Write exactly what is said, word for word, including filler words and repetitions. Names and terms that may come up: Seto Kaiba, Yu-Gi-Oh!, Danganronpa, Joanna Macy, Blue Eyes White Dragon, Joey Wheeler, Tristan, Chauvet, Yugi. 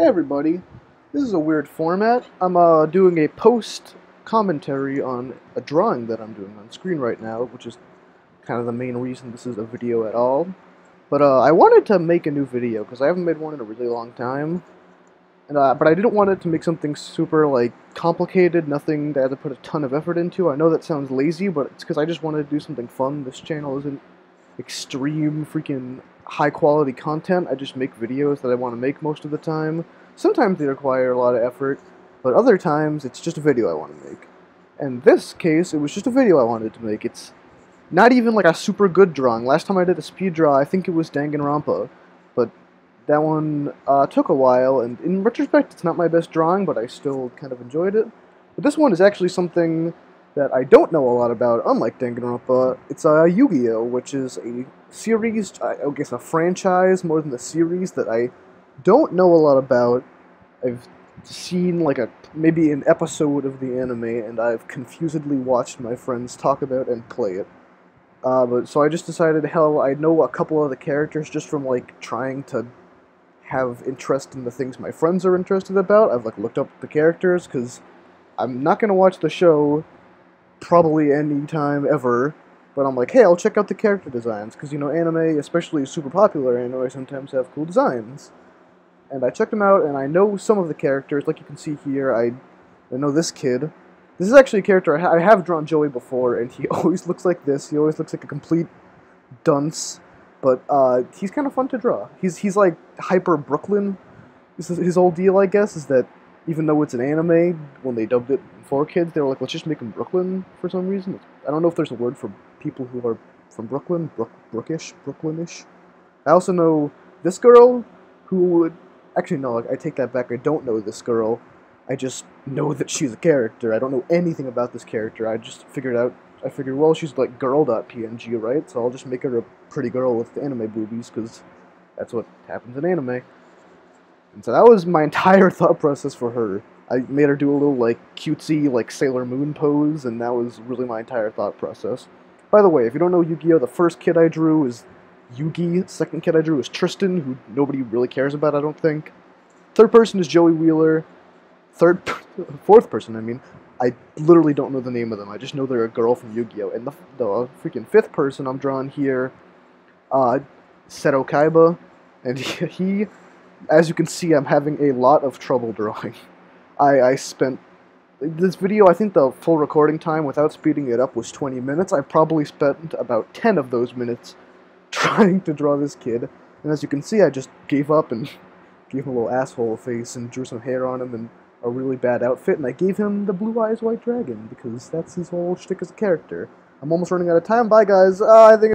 Hey everybody, this is a weird format. I'm uh, doing a post commentary on a drawing that I'm doing on screen right now, which is kind of the main reason this is a video at all. But uh, I wanted to make a new video because I haven't made one in a really long time. And, uh, but I didn't want it to make something super like complicated, nothing that I had to put a ton of effort into. I know that sounds lazy, but it's because I just wanted to do something fun. This channel isn't extreme freaking high quality content. I just make videos that I want to make most of the time. Sometimes they require a lot of effort, but other times it's just a video I want to make. In this case, it was just a video I wanted to make. It's not even like a super good drawing. Last time I did a speed draw, I think it was Danganronpa, but that one uh, took a while, and in retrospect, it's not my best drawing, but I still kind of enjoyed it. But this one is actually something that I don't know a lot about, unlike Danganronpa. It's uh, Yu-Gi-Oh!, which is a series, I guess a franchise more than a series, that I don't know a lot about. I've seen like a maybe an episode of the anime, and I've confusedly watched my friends talk about and play it. Uh, but so I just decided, hell, I know a couple of the characters just from like trying to have interest in the things my friends are interested about. I've like looked up the characters because I'm not gonna watch the show probably any time ever, but I'm like, hey, I'll check out the character designs because, you know, anime, especially super popular anime, sometimes have cool designs. And I checked them out, and I know some of the characters. Like you can see here, I, I know this kid. This is actually a character I, ha I have drawn Joey before, and he always looks like this. He always looks like a complete dunce. But uh, he's kind of fun to draw. He's he's like hyper Brooklyn. This is his whole deal, I guess, is that even though it's an anime, when they dubbed it for kids, they were like, let's just make him Brooklyn for some reason. I don't know if there's a word for people who are from Brooklyn, Brook Brookish, Brooklynish. I also know this girl, who would actually no, I take that back. I don't know this girl. I just know that she's a character. I don't know anything about this character. I just figured out. I figured, well, she's like girl dot P N G, right? So I'll just make her a pretty girl with the anime boobies, because that's what happens in anime. And so that was my entire thought process for her. I made her do a little, like, cutesy, like, Sailor Moon pose, and that was really my entire thought process. By the way, if you don't know Yu-Gi-Oh!, the first kid I drew is Yugi, the second kid I drew is Tristan, who nobody really cares about, I don't think. Third person is Joey Wheeler. Third, per fourth person, I mean. I literally don't know the name of them. I just know they're a girl from Yu-Gi-Oh! And the, the freaking fifth person I'm drawing here, uh, Seto Kaiba, and he, he, as you can see, I'm having a lot of trouble drawing. I, I spent, this video, I think the full recording time, without speeding it up, was twenty minutes. I probably spent about ten of those minutes trying to draw this kid, and as you can see, I just gave up and gave him a little asshole face and drew some hair on him and a really bad outfit, and I gave him the Blue Eyes White Dragon, because that's his whole shtick as a character. I'm almost running out of time. Bye, guys. Uh, I think